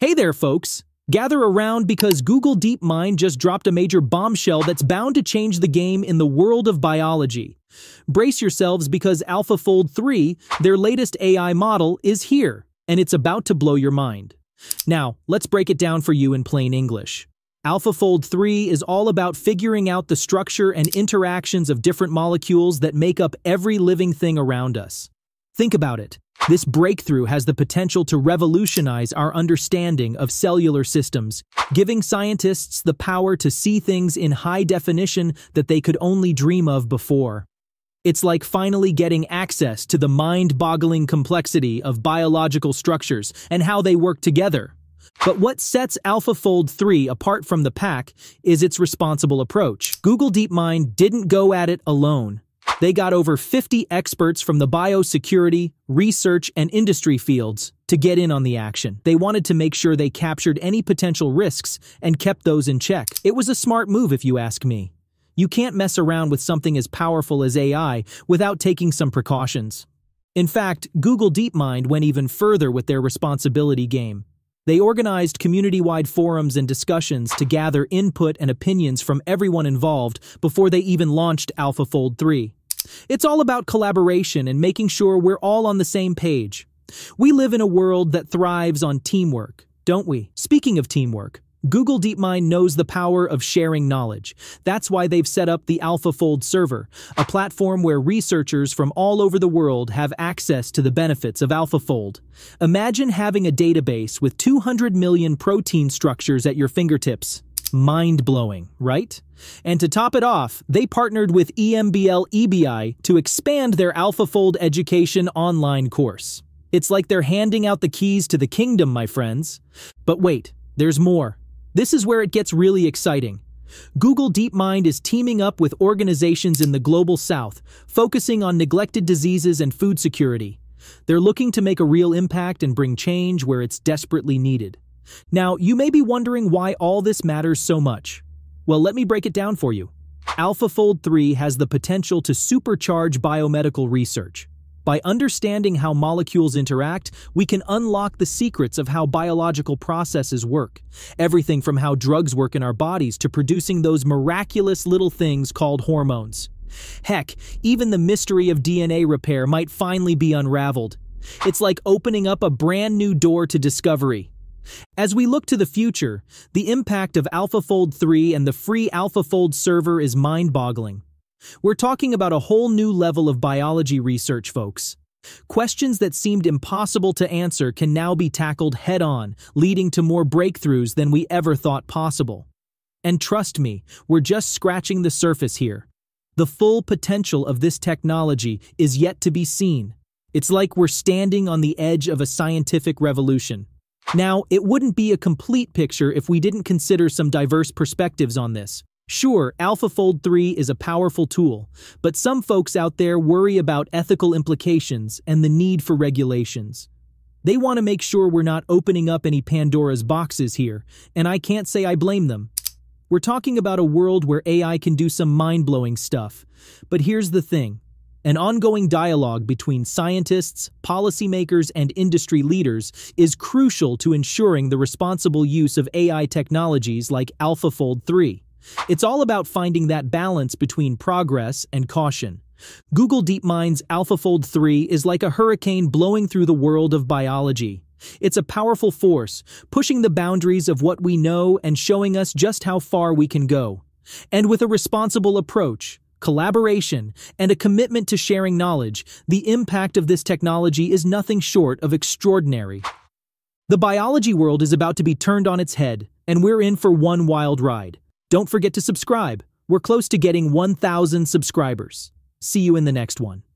Hey there, folks! Gather around because Google DeepMind just dropped a major bombshell that's bound to change the game in the world of biology. Brace yourselves because AlphaFold 3, their latest AI model, is here, and it's about to blow your mind. Now, let's break it down for you in plain English. AlphaFold 3 is all about figuring out the structure and interactions of different molecules that make up every living thing around us. Think about it. This breakthrough has the potential to revolutionize our understanding of cellular systems, giving scientists the power to see things in high definition that they could only dream of before. It's like finally getting access to the mind-boggling complexity of biological structures and how they work together. But what sets AlphaFold 3 apart from the pack is its responsible approach. Google DeepMind didn't go at it alone. They got over 50 experts from the biosecurity, research, and industry fields to get in on the action. They wanted to make sure they captured any potential risks and kept those in check. It was a smart move, if you ask me. You can't mess around with something as powerful as AI without taking some precautions. In fact, Google DeepMind went even further with their responsibility game. They organized community-wide forums and discussions to gather input and opinions from everyone involved before they even launched AlphaFold 3. It's all about collaboration and making sure we're all on the same page. We live in a world that thrives on teamwork, don't we? Speaking of teamwork, Google DeepMind knows the power of sharing knowledge. That's why they've set up the AlphaFold server, a platform where researchers from all over the world have access to the benefits of AlphaFold. Imagine having a database with 200 million protein structures at your fingertips. Mind-blowing, right? And to top it off, they partnered with EMBL-EBI to expand their AlphaFold Education online course. It's like they're handing out the keys to the kingdom, my friends. But wait, there's more. This is where it gets really exciting. Google DeepMind is teaming up with organizations in the Global South, focusing on neglected diseases and food security. They're looking to make a real impact and bring change where it's desperately needed. Now, you may be wondering why all this matters so much. Well, let me break it down for you. AlphaFold 3 has the potential to supercharge biomedical research. By understanding how molecules interact, we can unlock the secrets of how biological processes work. Everything from how drugs work in our bodies to producing those miraculous little things called hormones. Heck, even the mystery of DNA repair might finally be unraveled. It's like opening up a brand new door to discovery. As we look to the future, the impact of AlphaFold 3 and the free AlphaFold server is mind-boggling. We're talking about a whole new level of biology research, folks. Questions that seemed impossible to answer can now be tackled head-on, leading to more breakthroughs than we ever thought possible. And trust me, we're just scratching the surface here. The full potential of this technology is yet to be seen. It's like we're standing on the edge of a scientific revolution. Now, it wouldn't be a complete picture if we didn't consider some diverse perspectives on this. Sure, AlphaFold 3 is a powerful tool, but some folks out there worry about ethical implications and the need for regulations. They want to make sure we're not opening up any Pandora's boxes here, and I can't say I blame them. We're talking about a world where AI can do some mind-blowing stuff. But here's the thing. An ongoing dialogue between scientists, policymakers, and industry leaders is crucial to ensuring the responsible use of AI technologies like AlphaFold 3. It's all about finding that balance between progress and caution. Google DeepMind's AlphaFold 3 is like a hurricane blowing through the world of biology. It's a powerful force, pushing the boundaries of what we know and showing us just how far we can go. And with a responsible approach, collaboration, and a commitment to sharing knowledge, the impact of this technology is nothing short of extraordinary. The biology world is about to be turned on its head, and we're in for one wild ride. Don't forget to subscribe. We're close to getting 1,000 subscribers. See you in the next one.